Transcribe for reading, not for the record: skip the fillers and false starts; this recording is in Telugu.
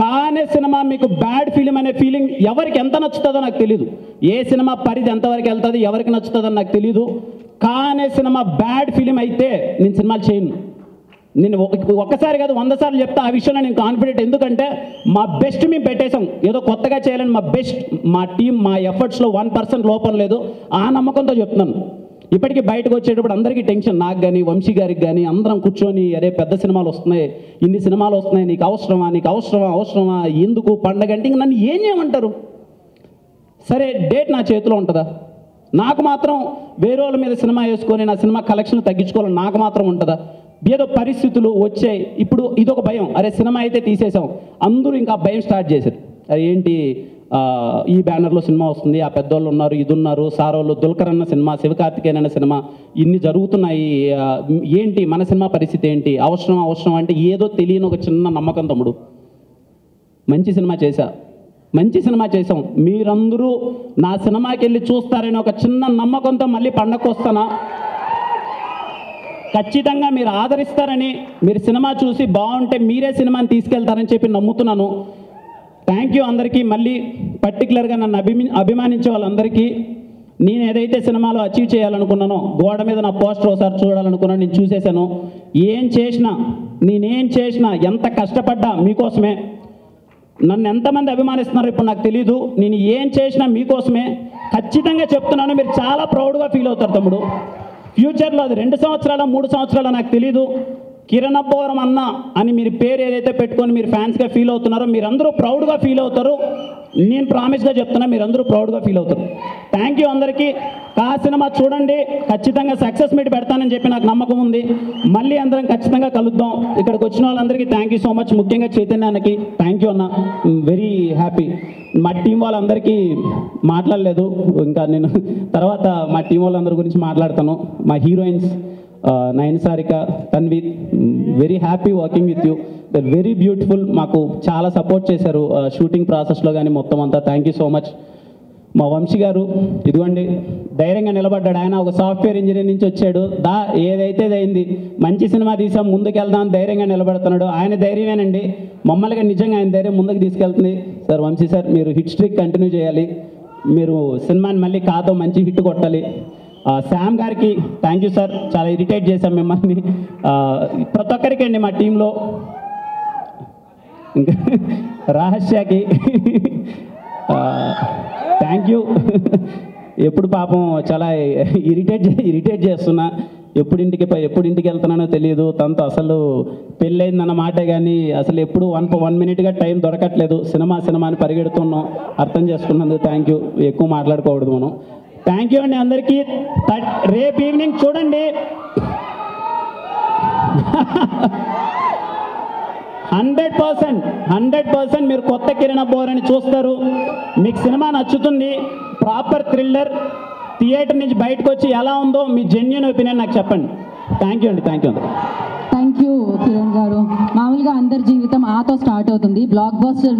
కానీ సినిమా మీకు బ్యాడ్ ఫిలిం అనే ఫీలింగ్ ఎవరికి ఎంత నచ్చుతుందో నాకు తెలియదు, ఏ సినిమా పరిధి ఎంతవరకు వెళ్తుంది ఎవరికి నచ్చుతుందని నాకు తెలియదు. కానీ సినిమా బ్యాడ్ ఫిలిం అయితే నేను సినిమాలు చేయను. నేను ఒక్కసారి కాదు 100 సార్లు చెప్తా ఆ విషయంలో నేను కాన్ఫిడెంట్. ఎందుకంటే మా బెస్ట్ మేము పెట్టేశాం, ఏదో కొత్తగా చేయాలని మా బెస్ట్, మా టీం, మా ఎఫర్ట్స్లో 1% లోపం లేదు. ఆ నమ్మకంతో చెప్తున్నాను. ఇప్పటికీ బయటకు వచ్చేటప్పుడు అందరికీ టెన్షన్, నాకు కానీ వంశీ గారికి కానీ అందరం కూర్చొని అరే పెద్ద సినిమాలు వస్తున్నాయి, ఇన్ని సినిమాలు వస్తున్నాయి, నీకు అవసరమా ఎందుకు పండగ అంటే ఇంక నన్ను ఏం చేయమంటారు. సరే డేట్ నా చేతిలో ఉంటుందా? నాకు మాత్రం వేరే వాళ్ళ మీద సినిమా వేసుకొని నా సినిమా కలెక్షన్లు తగ్గించుకోవాలని నాకు మాత్రం ఉంటుందా? ఏదో పరిస్థితులు వచ్చాయి. ఇప్పుడు ఇదొక భయం, అరే సినిమా అయితే తీసేసాం, అందరూ ఇంకా భయం స్టార్ట్ చేశారు. అరే ఏంటి ఈ బ్యానర్లో సినిమా వస్తుంది, ఆ పెద్దోళ్ళు ఉన్నారు, ఇది ఉన్నారు, సారోళ్ళు, దుల్కర్ అన్న సినిమా, శివకార్తికేయన్ అన్న సినిమా, ఇన్ని జరుగుతున్నాయి, ఏంటి మన సినిమా పరిస్థితి ఏంటి, అవసరం అంటే ఏదో తెలియని ఒక చిన్న నమ్మకం. తమ్ముడు మంచి సినిమా చేశాం, మీరందరూ నా సినిమాకి వెళ్ళి చూస్తారని ఒక చిన్న నమ్మకంతో మళ్ళీ పండగకు వస్తానా. ఖచ్చితంగా మీరు ఆదరిస్తారని, మీరు సినిమా చూసి బాగుంటే మీరే సినిమాని తీసుకెళ్తారని చెప్పి నమ్ముతున్నాను. థ్యాంక్ యూ అందరికీ. మళ్ళీ పర్టికులర్గా నన్ను అభిమానించే వాళ్ళందరికీ, నేను ఏదైతే సినిమాలో అచీవ్ చేయాలనుకున్నానో, గోడ మీద నా పోస్టర్ ఒకసారి చూడాలనుకున్నాను, నేను చూసేశాను. నేనేం చేసినా ఎంత కష్టపడ్డా మీకోసమే. నన్ను ఎంతమంది అభిమానిస్తున్నారు ఇప్పుడు నాకు తెలీదు. నేను ఏం చేసినా మీకోసమే ఖచ్చితంగా చెప్తున్నాను. మీరు చాలా ప్రౌడ్గా ఫీల్ అవుతారు తమ్ముడు. ఫ్యూచర్లో అది 2 సంవత్సరాల 3 సంవత్సరాల నాకు తెలీదు, కిరణ్ అబ్బవరం అన్న అని మీరు పేరు ఏదైతే పెట్టుకొని మీరు ఫ్యాన్స్గా ఫీల్ అవుతున్నారో మీరందరూ ప్రౌడ్గా ఫీల్ అవుతారు. నేను ప్రామిస్గా చెప్తున్నా, మీరందరూ ప్రౌడ్గా ఫీల్ అవుతారు. థ్యాంక్ యూ అందరికీ. కా సినిమా చూడండి, ఖచ్చితంగా సక్సెస్ మీట్ పెడతానని చెప్పి నాకు నమ్మకం ఉంది. మళ్ళీ అందరం ఖచ్చితంగా కలుద్దాం. ఇక్కడికి వచ్చిన వాళ్ళందరికీ థ్యాంక్ యూ సో మచ్, ముఖ్యంగా చైతన్యానికి థ్యాంక్ యూ అన్న, వెరీ హ్యాపీ. మా టీం వాళ్ళందరికీ మాట్లాడలేదు ఇంకా, నేను తర్వాత మా టీం వాళ్ళందరి గురించి మాట్లాడతాను. మా heroines Nayan Sarika, Tanvi, very happy working with you, that very beautiful. మాకు చాలా సపోర్ట్ చేశారు షూటింగ్ ప్రాసెస్లో కానీ మొత్తం అంతా, థ్యాంక్ యూ సో మచ్. మా వంశీ గారు ఇదిగోండి ధైర్యంగా నిలబడ్డాడు. ఆయన ఒక సాఫ్ట్వేర్ ఇంజనీర్ నుంచి వచ్చాడు, ఏదైతే అయింది, మంచి సినిమా తీసాం, ముందుకెళ్దాం, ధైర్యంగా నిలబడుతున్నాడు. ఆయన ధైర్యమేనండి మమ్మల్ని, నిజంగా ఆయన ధైర్యం ముందుకు తీసుకెళ్తుంది. సార్ వంశీ సార్, మీరు హిట్ స్ట్రీక్ కంటిన్యూ చేయాలి, మీరు సినిమాని మళ్ళీ కాతో మంచి హిట్ కొట్టాలి. శామ్ గారికి థ్యాంక్ యూ సార్, చాలా ఇరిటేట్ చేశాం మిమ్మల్ని. ప్రతి ఒక్కరికి అండి, మా టీంలో ఇంకా రహస్యకి థ్యాంక్ యూ. ఎప్పుడు పాపం చాలా ఇరిటేట్ చేస్తున్నా, ఎప్పుడు ఇంటికి వెళ్తున్నానో తెలియదు. తనతో అసలు పెళ్ళయిందన్న మాటే కానీ అసలు ఎప్పుడు వన్ మినిట్గా టైం దొరకట్లేదు. సినిమా అని పరిగెడుతున్నాం, అర్థం చేసుకున్నందుకు థ్యాంక్ యూ. ఎక్కువ మాట్లాడుకోకూడదు మనం. థ్యాంక్ యూ అండి అందరికీ. రేపు ఈవినింగ్ చూడండి, 100% మీరు కొత్త కిరణ్ అబ్బవారాన్ని చూస్తారు. మీకు సినిమా నచ్చుతుంది, ప్రాపర్ థ్రిల్లర్. థియేటర్ నుంచి బయటకు వచ్చి ఎలా ఉందో మీ జెన్యున్ ఒపీనియన్ నాకు చెప్పండి. థ్యాంక్ యూ అండి. థ్యాంక్ యూ కిరణ్ గారు. మామూలుగా అందరి జీవితం ఆతో స్టార్ట్ అవుతుంది, బ్లాక్ బస్టర్